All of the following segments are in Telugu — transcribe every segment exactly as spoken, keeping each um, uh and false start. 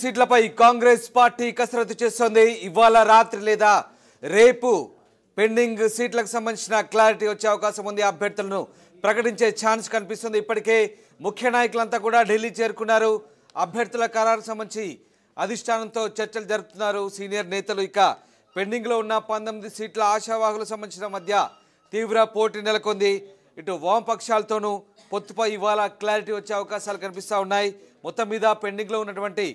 సీట్లపై కాంగ్రెస్ పార్టీ కసరత్తు చేస్తుంది. ఇవాళ రాత్రి లేదా రేపు పెండింగ్ సీట్లకు సంబంధించిన క్లారిటీ వచ్చే అవకాశం ఉంది. అభ్యర్థులను ప్రకటించే ఛాన్స్ కనిపిస్తుంది. ఇప్పటికే ముఖ్య నాయకులంతా కూడా ఢిల్లీ చేరుకున్నారు. అభ్యర్థుల ఖరారు సంబంధించి అధిష్టానంతో చర్చలు జరుపుతున్నారు సీనియర్ నేతలు. ఇక పెండింగ్లో ఉన్న పంతొమ్మిది సీట్ల ఆశావాహులు సంబంధించిన మధ్య తీవ్ర పోటీ నెలకొంది. ఇటు వామపక్షాలతోనూ పొత్తుపై ఇవాళ క్లారిటీ వచ్చే అవకాశాలు కనిపిస్తూ ఉన్నాయి. మొత్తం మీద పెండింగ్లో ఉన్నటువంటి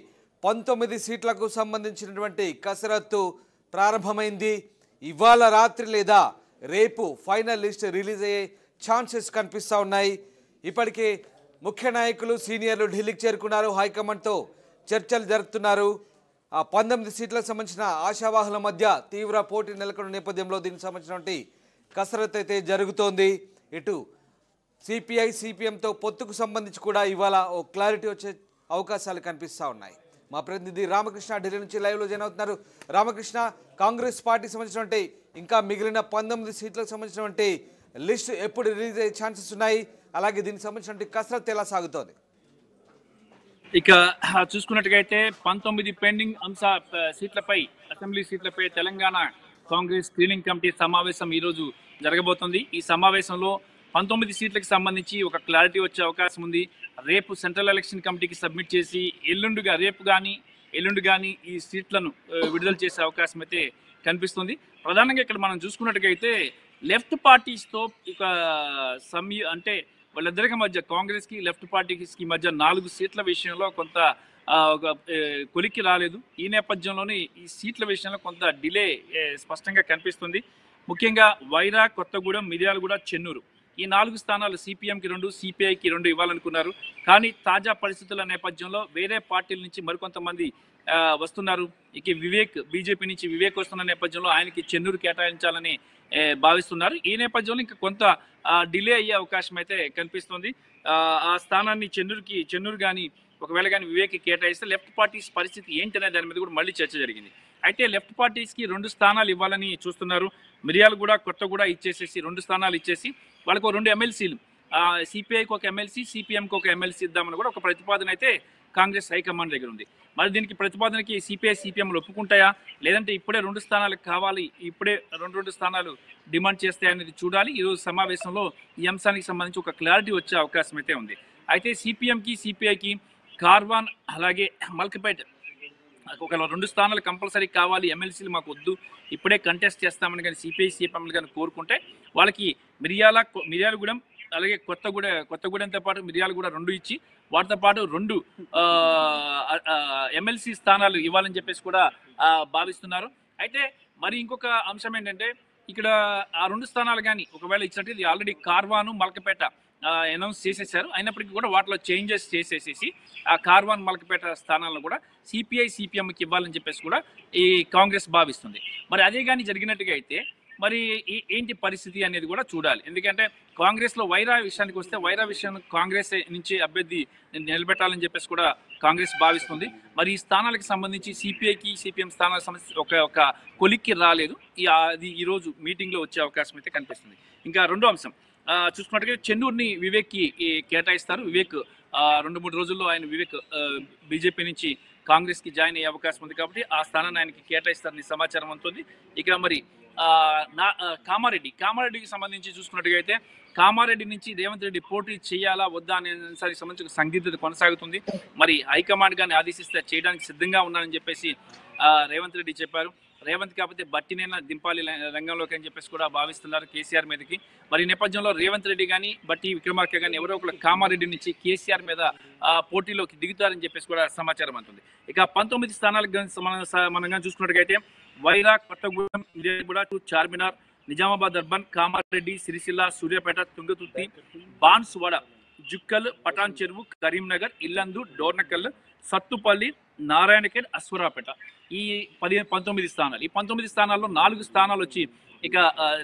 పంతొమ్మిది సీట్లకు సంబంధించినటువంటి కసరత్తు ప్రారంభమైంది. ఇవాళ రాత్రి లేదా రేపు ఫైనల్ లిస్ట్ రిలీజ్ అయ్యే ఛాన్సెస్ కనిపిస్తూ ఉన్నాయి. ఇప్పటికే ముఖ్య నాయకులు సీనియర్లు ఢిల్లీకి చేరుకున్నారు. హైకమాండ్తో చర్చలు జరుపుతున్నారు. ఆ పంతొమ్మిది సీట్లకు సంబంధించిన ఆశావాహుల మధ్య తీవ్ర పోటీ నెలకొన్న నేపథ్యంలో దీనికి సంబంధించినటువంటి కసరత్తు అయితే జరుగుతోంది. ఇటు సిపిఐ సిపిఎంతో పొత్తుకు సంబంధించి కూడా ఇవాళ ఓ క్లారిటీ వచ్చే అవకాశాలు కనిపిస్తూ ఉన్నాయి. మా ప్రతినిధి రామకృష్ణ ఢిల్లీ నుంచి లైవ్లో జాయిన్ అవుతున్నారు. రామకృష్ణ, కాంగ్రెస్ పార్టీకి సంబంధించినటువంటి ఇంకా మిగిలిన పంతొమ్మిది సీట్లకు సంబంధించినటువంటి లిస్ట్ ఎప్పుడు రిలీజ్ అయ్యే ఛాన్సెస్ ఉన్నాయి? అలాగే దీనికి సంబంధించినటువంటి కసరత్తు ఎలా సాగుతోంది? ఇక చూసుకున్నట్టుగైతే పంతొమ్మిది పెండింగ్ అంశ సీట్లపై అసెంబ్లీ సీట్లపై తెలంగాణ కాంగ్రెస్ స్క్రీనింగ్ కమిటీ సమావేశం ఈరోజు జరగబోతుంది. ఈ సమావేశంలో పంతొమ్మిది సీట్లకు సంబంధించి ఒక క్లారిటీ వచ్చే అవకాశం ఉంది. రేపు సెంట్రల్ ఎలక్షన్ కమిటీకి సబ్మిట్ చేసి ఎల్లుండిగా రేపు కానీ ఎల్లుండి కానీ ఈ సీట్లను విడుదల చేసే అవకాశం అయితే కనిపిస్తుంది. ప్రధానంగా ఇక్కడ మనం చూసుకున్నట్టుగైతే లెఫ్ట్ పార్టీస్తో ఇక సమీ అంటే వాళ్ళిద్దరికి మధ్య కాంగ్రెస్కి లెఫ్ట్ పార్టీకి మధ్య నాలుగు సీట్ల విషయంలో కొంత కొలిక్కి రాలేదు. ఈ నేపథ్యంలోనే ఈ సీట్ల విషయంలో కొంత డిలే స్పష్టంగా కనిపిస్తుంది. ముఖ్యంగా వైరా, కొత్తగూడెం, మిర్యాలగూడ, చెన్నూరు ఈ నాలుగు స్థానాలు సిపిఎంకి రెండు సిపిఐకి రెండు ఇవ్వాలనుకున్నారు. కానీ తాజా పరిస్థితుల నేపథ్యంలో వేరే పార్టీల నుంచి మరికొంతమంది వస్తున్నారు. ఇక వివేక్ బీజేపీ నుంచి వివేక్ వస్తున్న నేపథ్యంలో ఆయనకి చెన్నూరు కేటాయించాలని భావిస్తున్నారు. ఈ నేపథ్యంలో ఇంకా కొంత డిలే అయ్యే అవకాశం అయితే కనిపిస్తుంది. ఆ స్థానాన్ని చెన్నూరుకి చెన్నూరు కానీ ఒకవేళ కానీ వివేక్ కేటాయిస్తే లెఫ్ట్ పార్టీస్ పరిస్థితి ఏంటనే దాని మీద కూడా మళ్ళీ చర్చ జరిగింది. అయితే లెఫ్ట్ పార్టీస్కి రెండు స్థానాలు ఇవ్వాలని చూస్తున్నారు. మిర్యాలగూడ, కొత్తగూడ ఇచ్చేసేసి రెండు స్థానాలు ఇచ్చేసి వాళ్ళకు రెండు ఎమ్మెల్సీలు, సిపిఐకి ఒక ఎమ్మెల్సీ, సిపిఎంకి ఒక ఎమ్మెల్సీ ఇద్దామని కూడా ఒక ప్రతిపాదన అయితే కాంగ్రెస్ హైకమాండ్ దగ్గర ఉంది. మరి దీనికి ప్రతిపాదనకి సిపిఐ సిపిఎంలు ఒప్పుకుంటాయా, లేదంటే ఇప్పుడే రెండు స్థానాలు కావాలి, ఇప్పుడే రెండు రెండు స్థానాలు డిమాండ్ చేస్తాయనేది చూడాలి. ఈరోజు సమావేశంలో ఈ అంశానికి సంబంధించి ఒక క్లారిటీ వచ్చే అవకాశం అయితే ఉంది. అయితే సిపిఎంకి సిపిఐకి కార్వాన్ అలాగే మల్కపేట ఒక రెండు స్థానాలు కంపల్సరీ కావాలి, ఎమ్మెల్సీలు మాకు వద్దు, ఇప్పుడే కంటెస్ట్ చేస్తామని కానీ సిపిఐ సిపిఎంలు కానీ కోరుకుంటే వాళ్ళకి మిర్యాల మిర్యాలగూడెం అలాగే కొత్తగూడ కొత్తగూడెంతో పాటు మిర్యాలగూడ రెండు ఇచ్చి వాటితో పాటు రెండు ఎమ్మెల్సీ స్థానాలు ఇవ్వాలని చెప్పేసి కూడా భావిస్తున్నారు. అయితే మరి ఇంకొక అంశం ఏంటంటే ఇక్కడ ఆ రెండు స్థానాలు కానీ ఒకవేళ ఇచ్చినట్టు ఆల్రెడీ కార్వాను మల్కపేట అనౌన్స్ చేసేసారు. అయినప్పటికీ కూడా వాటిలో చేంజెస్ చేసేసేసి ఆ కార్వాన్ మల్కపేట స్థానాలను కూడా సిపిఐ సిపిఎంకి ఇవ్వాలని చెప్పేసి కూడా ఈ కాంగ్రెస్ భావిస్తుంది. మరి అదే కానీ జరిగినట్టుగా అయితే మరి ఏంటి పరిస్థితి అనేది కూడా చూడాలి. ఎందుకంటే కాంగ్రెస్లో వైరా విషయానికి వస్తే వైరా విషయం కాంగ్రెస్ నుంచి అభ్యర్థి నిలబెట్టాలని చెప్పేసి కూడా కాంగ్రెస్ భావిస్తుంది. మరి ఈ స్థానాలకు సంబంధించి సిపిఐకి సిపిఎం స్థానాలకు సంబంధించి ఒక ఒక కొలిక్కి రాలేదు. ఈ అది ఈరోజు మీటింగ్లో వచ్చే అవకాశం అయితే కనిపిస్తుంది. ఇంకా రెండో అంశం చూసుకున్నట్టుగా చెన్నూరుని వివేక్కి కేటాయిస్తారు. వివేక్ రెండు మూడు రోజుల్లో ఆయన వివేక్ బీజేపీ నుంచి కాంగ్రెస్కి జాయిన్ అయ్యే అవకాశం ఉంది కాబట్టి ఆ స్థానాన్ని ఆయనకి కేటాయిస్తారని సమాచారం అందుతుంది. ఇక మరి నా కామారెడ్డి కామారెడ్డికి సంబంధించి చూసుకున్నట్టుగా అయితే కామారెడ్డి నుంచి రేవంత్ రెడ్డి పోటీ చేయాలా వద్దా అనే దానికి సంబంధించిన సందిగ్ధత కొనసాగుతుంది. మరి హైకమాండ్ కానీ ఆదేశిస్తే చేయడానికి సిద్ధంగా ఉన్నానని చెప్పేసి రేవంత్ రెడ్డి చెప్పారు. రేవంత్ కాకపోతే బట్టినైనా దింపాలి రంగంలోకి అని చెప్పేసి కూడా భావిస్తున్నారు కేసీఆర్ మీదకి. మరి నేపథ్యంలో రేవంత్ రెడ్డి కానీ బట్టి విక్రమార్క కానీ ఎవరో ఒకరు కామారెడ్డి నుంచి కేసీఆర్ మీద పోటీలోకి దిగుతారని చెప్పేసి కూడా సమాచారం అందుతుంది. ఇక పంతొమ్మిది స్థానాలకు మనం కానీ చూసుకున్నట్టుగైతే వైరా, కొత్తగూడెం, మిర్యాలగూడ టు చార్మినార్, నిజామాబాద్ అర్బన్, కామారెడ్డి, సిరిసిల్ల, సూర్యాపేట, తుంగతుర్తి, బాన్సువాడ, జుక్కల్, పటాన్ చెరువు, కరీంనగర్, ఇల్లందు, డోర్నకల్, సత్తుపల్లి, నారాయణఖేడ్, అశ్వరాపేట ఈ పదిహేను పంతొమ్మిది స్థానాలు. ఈ పంతొమ్మిది స్థానాల్లో నాలుగు స్థానాలు వచ్చి ఇక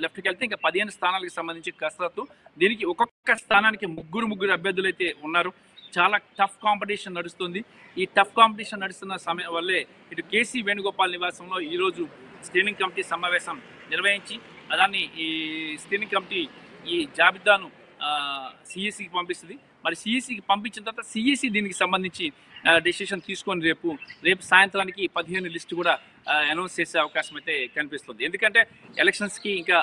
లెఫ్ట్కి వెళ్తే ఇంకా పదిహేను స్థానాలకు సంబంధించి కసరత్తు. దీనికి ఒక్కొక్క స్థానానికి ముగ్గురు ముగ్గురు అభ్యర్థులు అయితే ఉన్నారు. చాలా టఫ్ కాంపిటీషన్ నడుస్తుంది. ఈ టఫ్ కాంపిటీషన్ నడుస్తున్న సమయం వల్లే ఇటు కేసీ వేణుగోపాల్ నివాసంలో ఈరోజు స్క్రీనింగ్ కమిటీ సమావేశం నిర్వహించి దాన్ని ఈ స్క్రీనింగ్ కమిటీ ఈ జాబితాను సిఈసికి పంపిస్తుంది. మరి సిఈసికి పంపించిన తర్వాత సిఈసి దీనికి సంబంధించి decision తీసుకొని రేపు రేపు సాయంత్రానికి పదిహేను లిస్ట్ కూడా అనౌన్స్ చేసే అవకాశం అయితే కనిపిస్తుంది. ఎందుకంటే ఎలక్షన్స్కి ఇంకా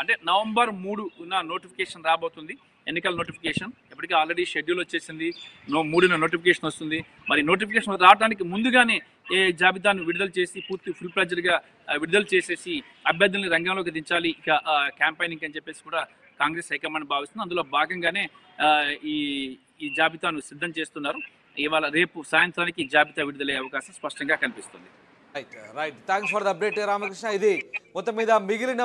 అంటే నవంబర్ మూడు ఉన్న నోటిఫికేషన్ రాబోతుంది, ఎన్నికల నోటిఫికేషన్. ఇప్పటికీ ఆల్రెడీ షెడ్యూల్ వచ్చేసింది, నో మూడున నోటిఫికేషన్ వస్తుంది. మరి నోటిఫికేషన్ రావడానికి ముందుగానే ఏ జాబితాను విడుదల చేసి పూర్తి ఫుల్ ప్లెడ్జ్డ్గా విడుదల చేసేసి అభ్యర్థుల్ని రంగంలోకి దించాలి ఇక క్యాంపెయినింగ్ అని చెప్పేసి కూడా కాంగ్రెస్ హైకమాండ్ భావిస్తుంది. అందులో భాగంగానే ఈ ఈ జాబితాను సిద్ధం చేస్తున్నారు. ఇవాళ రేపు సాయంత్రానికి జాబితా విడుదలయ్యే అవకాశం స్పష్టంగా కనిపిస్తుంది. Right right thanks for the update Ramakrishna. ఇది మొత్తం మీద మిగిలిన